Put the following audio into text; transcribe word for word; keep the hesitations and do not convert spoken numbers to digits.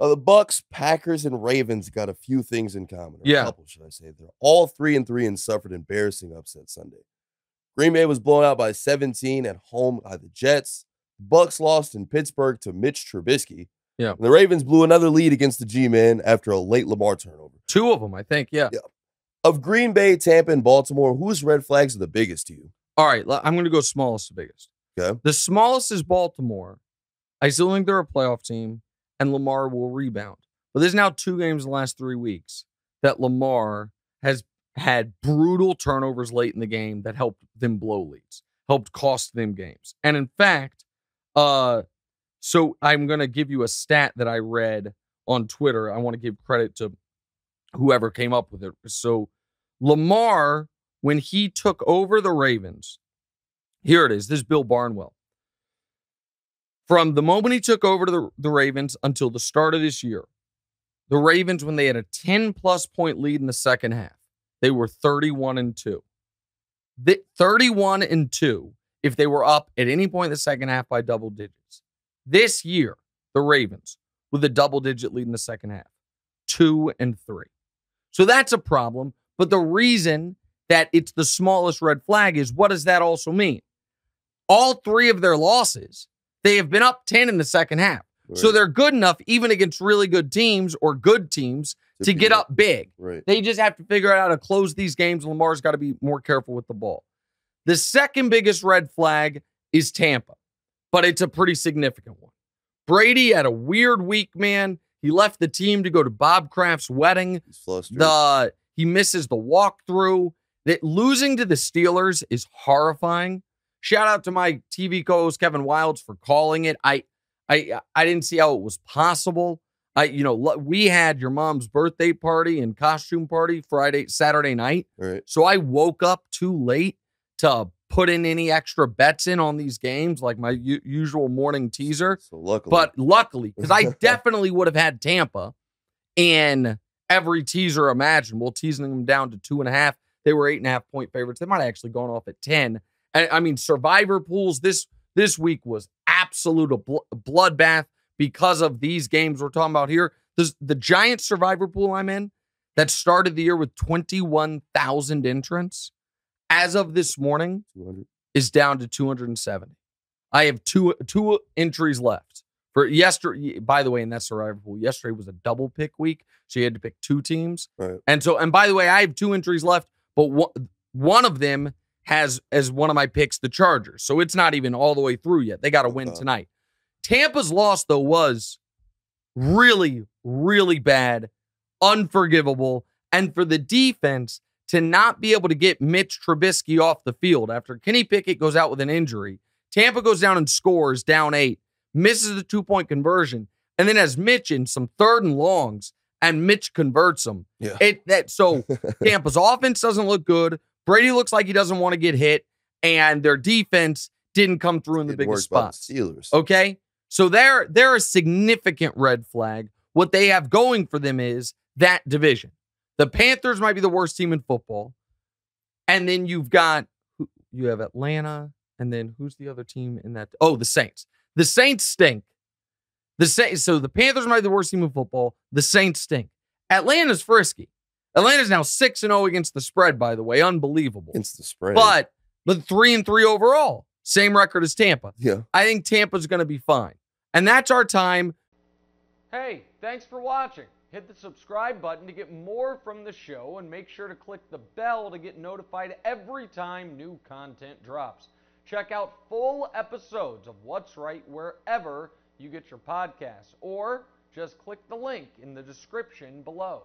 Now, the Bucs, Packers, and Ravens got a few things in common. Or yeah. A couple, should I say. They're all three and three and suffered embarrassing upset Sunday. Green Bay was blown out by seventeen at home by the Jets. The Bucs lost in Pittsburgh to Mitch Trubisky. Yeah. And the Ravens blew another lead against the G-Men after a late Lamar turnover. Two of them, I think, yeah. yeah. Of Green Bay, Tampa, and Baltimore, whose red flags are the biggest to you? All right, I'm going to go smallest to biggest. Okay. The smallest is Baltimore. I still think they're a playoff team, and Lamar will rebound. But there's now two games in the last three weeks that Lamar has had brutal turnovers late in the game that helped them blow leads, helped cost them games. And in fact, uh, so I'm going to give you a stat that I read on Twitter. I want to give credit to whoever came up with it. So Lamar, when he took over the Ravens, here it is. This is Bill Barnwell. From the moment he took over to the, the Ravens until the start of this year, the Ravens, when they had a ten-plus point lead in the second half, they were thirty-one and two. The, thirty-one and two if they were up at any point in the second half by double digits. This year, the Ravens, with a double-digit lead in the second half, two and three. So that's a problem, but the reason that it's the smallest red flag is what does that also mean? All three of their losses, they have been up ten in the second half. Right. So they're good enough, even against really good teams or good teams, to, to get up big. Right. They just have to figure out how to close these games. Lamar's got to be more careful with the ball. The second biggest red flag is Tampa, but it's a pretty significant one. Brady had a weird week, man. He left the team to go to Bob Kraft's wedding. He's flustered. The, he misses the walkthrough. That losing to the Steelers is horrifying. Shout out to my T V co-host Kevin Wilds for calling it. I, I, I didn't see how it was possible. I, you know, we had your mom's birthday party and costume party Friday, Saturday night. Right. So I woke up too late to put in any extra bets in on these games, like my u usual morning teaser. So luckily, but luckily, because I definitely would have had Tampa in every teaser imaginable, teasing them down to two and a half. They were eight and a half point favorites. They might have actually gone off at ten. I mean, survivor pools this this week was absolute a bl bloodbath because of these games we're talking about here. This, the Giants survivor pool I'm in that started the year with twenty-one thousand entrants, as of this morning, two hundred is down to two hundred seventy. I have two two entries left for yesterday. By the way, in that survivor pool, yesterday was a double pick week, so you had to pick two teams. Right. And so, and by the way, I have two entries left, but one one of them has as one of my picks the Chargers. So it's not even all the way through yet. They got to win tonight. Tampa's loss, though, was really, really bad, unforgivable. And for the defense to not be able to get Mitch Trubisky off the field after Kenny Pickett goes out with an injury, Tampa goes down and scores, down eight, misses the two-point conversion, and then has Mitch in some third and longs, and Mitch converts them. Yeah. It, that, so Tampa's offense doesn't look good. Brady looks like he doesn't want to get hit, and their defense didn't come through in the biggest spots. Steelers. Okay? So they're, they're a significant red flag. What they have going for them is that division. The Panthers might be the worst team in football. And then you've got, you have Atlanta, and then who's the other team in that? Oh, the Saints. The Saints stink. The Saints, so the Panthers might be the worst team in football. The Saints stink. Atlanta's frisky. Atlanta's now six and oh against the spread, by the way. Unbelievable. Against the spread. But but three and three overall. Same record as Tampa. Yeah. I think Tampa's going to be fine. And that's our time. Hey, thanks for watching. Hit the subscribe button to get more from the show and make sure to click the bell to get notified every time new content drops. Check out full episodes of What's Right wherever you get your podcasts, or just click the link in the description below.